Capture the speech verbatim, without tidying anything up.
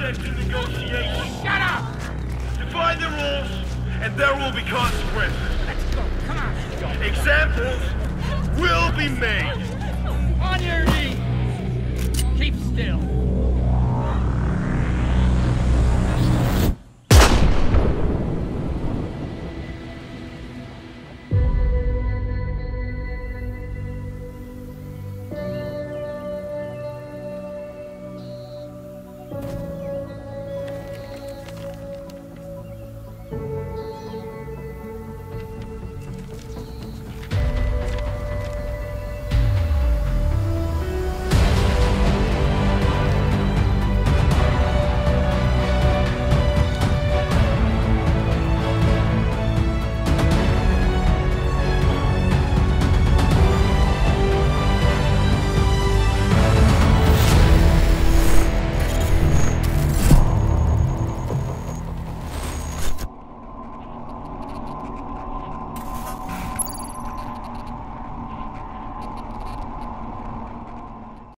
subject to negotiation. Shut up! Define the rules, and there will be consequences. Let's go, come on. Let's go. Examples will be made. On your knees. Keep still.